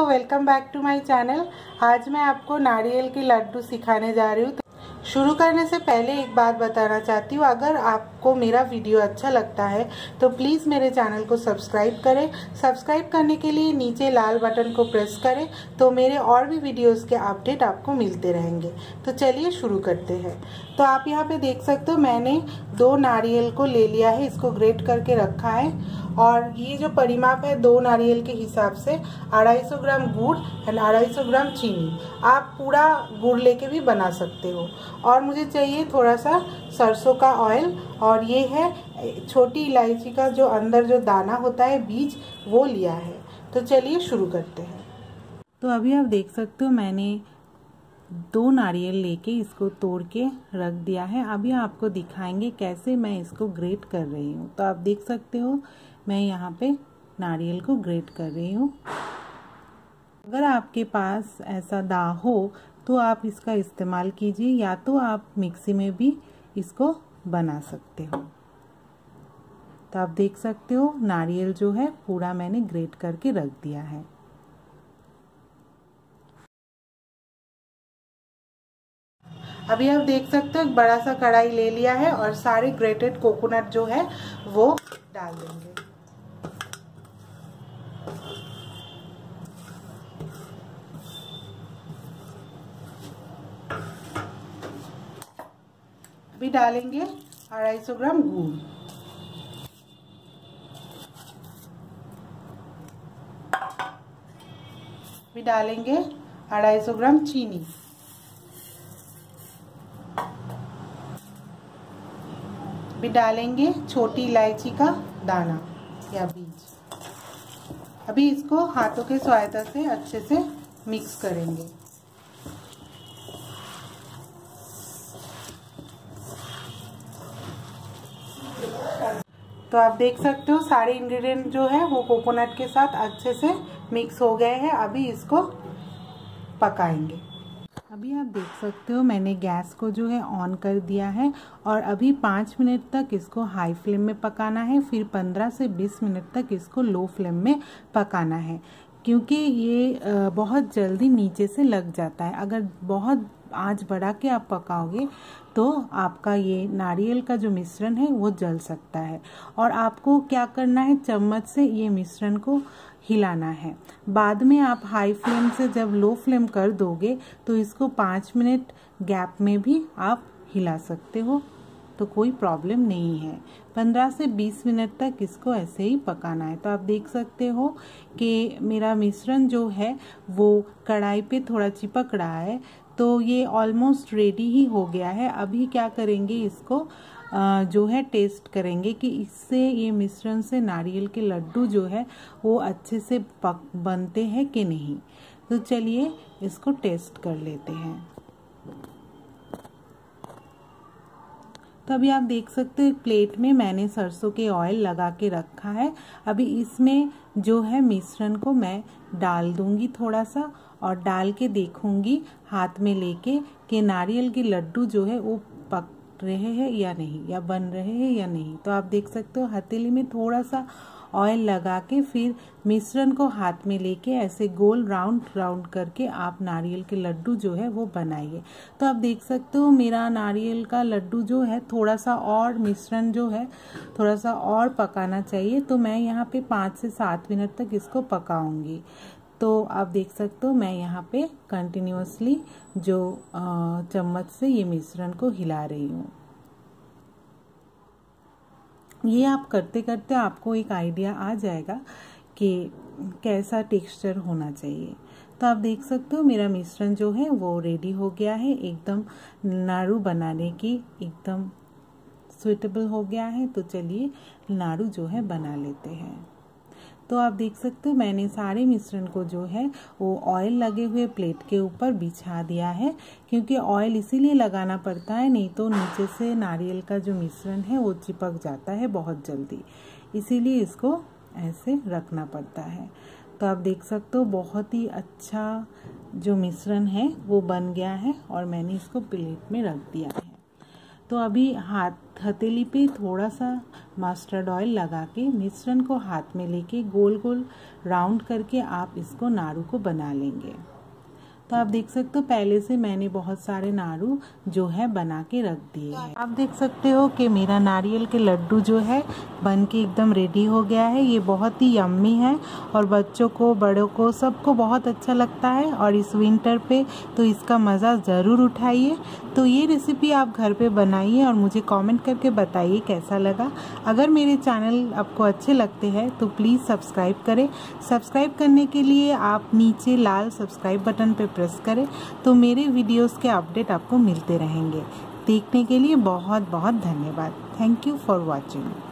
दोस्तों, welcome back to my channel. आज मैं आपको नारियल के लड्डू सिखाने जा रही हूँ। शुरू करने से पहले एक बात बताना चाहती हूँ, अगर आपको मेरा वीडियो अच्छा लगता है तो प्लीज़ मेरे चैनल को सब्सक्राइब करें। सब्सक्राइब करने के लिए नीचे लाल बटन को प्रेस करें तो मेरे और भी वीडियोस के अपडेट आपको मिलते रहेंगे। तो चलिए शुरू करते हैं। तो आप यहाँ पे देख सकते हो मैंने 2 नारियल को ले लिया है, इसको ग्रेट करके रखा है। और ये जो परिमाप है 2 नारियल के हिसाब से 250 ग्राम गुड़ एंड 250 ग्राम चीनी। आप पूरा गुड़ लेके भी बना सकते हो। और मुझे चाहिए थोड़ा सा सरसों का ऑयल, और ये है छोटी इलायची का जो अंदर जो दाना होता है बीज, वो लिया है। तो चलिए शुरू करते हैं। तो अभी आप देख सकते हो मैंने 2 नारियल लेके इसको तोड़ के रख दिया है। अभी आपको दिखाएंगे कैसे मैं इसको ग्रेट कर रही हूँ। तो आप देख सकते हो मैं यहाँ पे नारियल को ग्रेट कर रही हूँ। अगर आपके पास ऐसा दा हो तो आप इसका इस्तेमाल कीजिए, या तो आप मिक्सी में भी इसको बना सकते हो। तो आप देख सकते हो नारियल जो है पूरा मैंने ग्रेट करके रख दिया है। अभी आप देख सकते हो एक बड़ा सा कढ़ाई ले लिया है और सारे ग्रेटेड कोकोनट जो है वो डाल देंगे। भी डालेंगे 250 ग्राम गुड़। भी डालेंगे 250 ग्राम चीनी। भी डालेंगे छोटी इलायची का दाना या बीज। अभी इसको हाथों की सहायता से अच्छे से मिक्स करेंगे। तो आप देख सकते हो सारे इंग्रेडिएंट जो है वो कोकोनट के साथ अच्छे से मिक्स हो गए हैं। अभी इसको पकाएंगे। अभी आप देख सकते हो मैंने गैस को जो है ऑन कर दिया है, और अभी 5 मिनट तक इसको हाई फ्लेम में पकाना है। फिर 15 से 20 मिनट तक इसको लो फ्लेम में पकाना है, क्योंकि ये बहुत जल्दी नीचे से लग जाता है। अगर बहुत आँच बढ़ा के आप पकाओगे तो आपका ये नारियल का जो मिश्रण है वो जल सकता है। और आपको क्या करना है, चम्मच से ये मिश्रण को हिलाना है। बाद में आप हाई फ्लेम से जब लो फ्लेम कर दोगे तो इसको 5 मिनट गैप में भी आप हिला सकते हो, तो कोई प्रॉब्लम नहीं है। 15 से 20 मिनट तक इसको ऐसे ही पकाना है। तो आप देख सकते हो कि मेरा मिश्रण जो है वो कढ़ाई पे थोड़ा चिपक रहा है, तो ये ऑलमोस्ट रेडी ही हो गया है। अभी क्या करेंगे, इसको जो है टेस्ट करेंगे कि इससे, ये मिश्रण से नारियल के लड्डू जो है वो अच्छे से बनते हैं कि नहीं। तो चलिए इसको टेस्ट कर लेते हैं। तो अभी आप देख सकते हो एक प्लेट में मैंने सरसों के ऑयल लगा के रखा है। अभी इसमें जो है मिश्रण को मैं डाल दूंगी थोड़ा सा, और डाल के देखूंगी हाथ में लेके कि नारियल के लड्डू जो है वो पक रहे हैं या नहीं, या बन रहे हैं या नहीं। तो आप देख सकते हो हथेली में थोड़ा सा ऑयल लगा के फिर मिश्रण को हाथ में लेके ऐसे गोल राउंड राउंड करके आप नारियल के लड्डू जो है वो बनाइए। तो आप देख सकते हो मेरा नारियल का लड्डू जो है थोड़ा सा और, मिश्रण जो है थोड़ा सा और पकाना चाहिए। तो मैं यहाँ पे 5 से 7 मिनट तक इसको पकाऊंगी। तो आप देख सकते हो मैं यहाँ पे कंटिन्यूअसली जो चम्मच से ये मिश्रण को हिला रही हूँ। ये आप करते करते आपको एक आइडिया आ जाएगा कि कैसा टेक्सचर होना चाहिए। तो आप देख सकते हो मेरा मिश्रण जो है वो रेडी हो गया है, एकदम नाड़ू बनाने की एकदम सुइटेबल हो गया है। तो चलिए नाड़ू जो है बना लेते हैं। तो आप देख सकते हो मैंने सारे मिश्रण को जो है वो ऑयल लगे हुए प्लेट के ऊपर बिछा दिया है, क्योंकि ऑयल इसीलिए लगाना पड़ता है, नहीं तो नीचे से नारियल का जो मिश्रण है वो चिपक जाता है बहुत जल्दी, इसीलिए इसको ऐसे रखना पड़ता है। तो आप देख सकते हो बहुत ही अच्छा जो मिश्रण है वो बन गया है, और मैंने इसको प्लेट में रख दिया है। तो अभी हथेली पे थोड़ा सा मस्टर्ड ऑयल लगा के मिश्रण को हाथ में लेके गोल गोल राउंड करके आप इसको नाड़ू को बना लेंगे। तो आप देख सकते हो पहले से मैंने बहुत सारे नाड़ू जो है बना के रख दिए हैं। आप देख सकते हो कि मेरा नारियल के लड्डू जो है बन के एकदम रेडी हो गया है। ये बहुत ही यम्मी है और बच्चों को बड़ों को सबको बहुत अच्छा लगता है और इस विंटर पे तो इसका मज़ा ज़रूर उठाइए। तो ये रेसिपी आप घर पे बनाइए और मुझे कॉमेंट करके बताइए कैसा लगा। अगर मेरे चैनल आपको अच्छे लगते हैं तो प्लीज़ सब्सक्राइब करें। सब्सक्राइब करने के लिए आप नीचे लाल सब्सक्राइब बटन पर प्रेस करें तो मेरे वीडियोस के अपडेट आपको मिलते रहेंगे। देखने के लिए बहुत बहुत धन्यवाद। Thank you for watching.